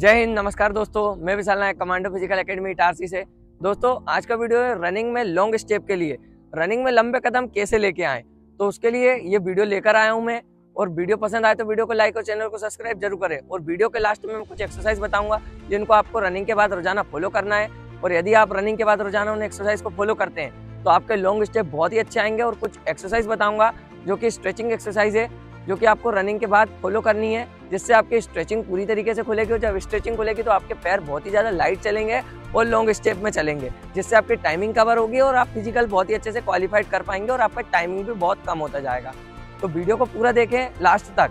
जय हिंद। नमस्कार दोस्तों, मैं Vishal Nayak commando physical academy Itarsi से। दोस्तों, आज का वीडियो है रनिंग में लॉन्ग स्टेप के लिए, रनिंग में लंबे कदम कैसे लेके आएं, तो उसके लिए ये वीडियो लेकर आया हूं मैं। और वीडियो पसंद आए तो वीडियो को लाइक और चैनल को सब्सक्राइब जरूर करें। और वीडियो के लास्ट में मैं कुछ एक्सरसाइज बताऊंगा जिनको आपको रनिंग के बाद रोजाना फॉलो करना है। और यदि आप रनिंग के बाद रोजाना उन एक्सरसाइज को फॉलो करते हैं तो आपके लॉन्ग स्टेप बहुत ही अच्छे आएंगे। और कुछ एक्सरसाइज बताऊंगा जो कि स्ट्रेचिंग एक्सरसाइज है, जो कि आपको रनिंग के बाद फॉलो करनी है, जिससे आपकी स्ट्रेचिंग पूरी तरीके से खुलेगी। और जब स्ट्रेचिंग खुलेगी तो आपके पैर बहुत ही ज़्यादा लाइट चलेंगे और लॉन्ग स्टेप में चलेंगे, जिससे आपकी टाइमिंग कवर होगी और आप फिजिकल बहुत ही अच्छे से क्वालिफाइड कर पाएंगे और आपका टाइमिंग भी बहुत कम होता जाएगा। तो वीडियो को पूरा देखें लास्ट तक।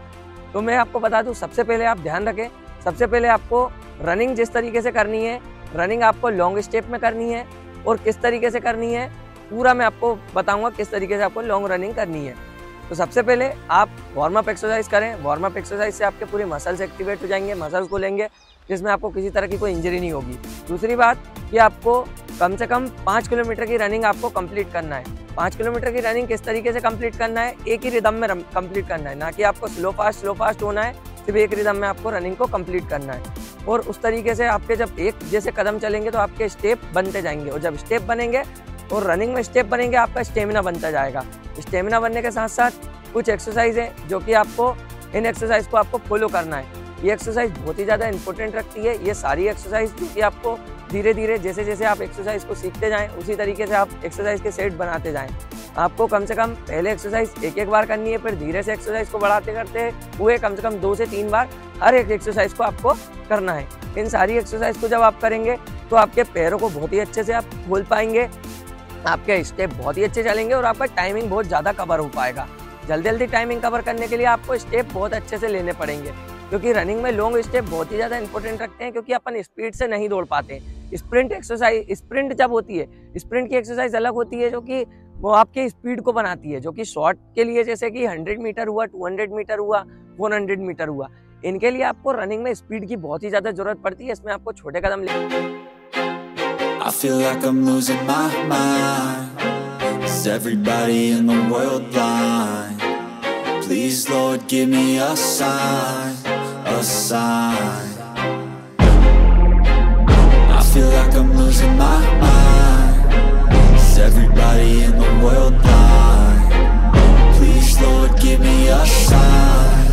तो मैं आपको बता दूँ, सबसे पहले आप ध्यान रखें, सबसे पहले आपको रनिंग जिस तरीके से करनी है, रनिंग आपको लॉन्ग स्टेप में करनी है। और किस तरीके से करनी है पूरा मैं आपको बताऊँगा, किस तरीके से आपको लॉन्ग रनिंग करनी है। तो सबसे पहले आप वार्म अप एक्सरसाइज करें। वार्म अप एक्सरसाइज से आपके पूरे मसल्स एक्टिवेट हो जाएंगे, मसल्स खुलेंगे, जिसमें आपको किसी तरह की कोई इंजरी नहीं होगी। दूसरी बात कि आपको कम से कम 5 किलोमीटर की रनिंग आपको कंप्लीट करना है। 5 किलोमीटर की रनिंग किस तरीके से कंप्लीट करना है, एक ही रिदम में कंप्लीट करना है, ना कि आपको स्लो फास्ट होना है। सिर्फ एक रिदम में आपको रनिंग को कंप्लीट करना है। और उस तरीके से आपके जब एक जैसे कदम चलेंगे तो आपके स्टेप बनते जाएंगे। और जब स्टेप बनेंगे और रनिंग में स्टेप बनेंगे, आपका स्टेमिना बनता जाएगा। स्टेमिना बनने के साथ साथ कुछ एक्सरसाइज है जो कि आपको, इन एक्सरसाइज को आपको फॉलो करना है। ये एक्सरसाइज बहुत ही ज़्यादा इंपॉर्टेंट रखती है। ये सारी एक्सरसाइज जो कि आपको धीरे धीरे जैसे जैसे आप एक्सरसाइज को सीखते जाएं, उसी तरीके से आप एक्सरसाइज के सेट बनाते जाएं। आपको कम से कम पहले एक्सरसाइज एक एक बार करनी है, फिर धीरे से एक्सरसाइज को बढ़ाते करते हुए कम से कम 2 से 3 बार हर एक एक्सरसाइज को आपको करना है। इन सारी एक्सरसाइज को जब आप करेंगे तो आपके पैरों को बहुत ही अच्छे से आप खोल पाएंगे, आपके स्टेप बहुत ही अच्छे चलेंगे और आपका टाइमिंग बहुत ज़्यादा कवर हो पाएगा। जल्दी जल्दी टाइमिंग कवर करने के लिए आपको स्टेप बहुत अच्छे से लेने पड़ेंगे, क्योंकि रनिंग में लॉन्ग स्टेप बहुत ही ज़्यादा इंपॉर्टेंट रखते हैं, क्योंकि अपन स्पीड से नहीं दौड़ पाते। स्प्रिंट एक्सरसाइज, स्प्रिंट जब होती है, स्प्रिंट की एक्सरसाइज अलग होती है, जो कि वो आपकी स्पीड को बनाती है, जो कि शॉर्ट के लिए, जैसे कि 100 मीटर हुआ, 200 मीटर हुआ, 400 मीटर हुआ, इनके लिए आपको रनिंग में स्पीड की बहुत ही ज़्यादा जरूरत पड़ती है। इसमें आपको छोटे कदम ले I feel like I'm losing my mind. Is everybody in the world blind? Please, Lord, give me a sign, a sign. I feel like I'm losing my mind. Is everybody in the world blind? Please, Lord, give me a sign,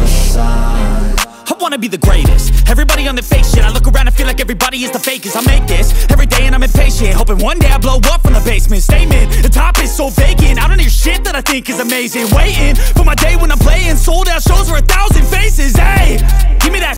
a sign. I wanna be the greatest. Everybody on the fake shit. I look around and feel like everybody is the fakest. I make this every day and I'm impatient, hoping one day I blow up from the basement. Statement, the top is so vacant. I don't hear shit that I think is amazing. Waiting for my day when I'm playing sold out shows for 1,000 faces. Hey, give me that.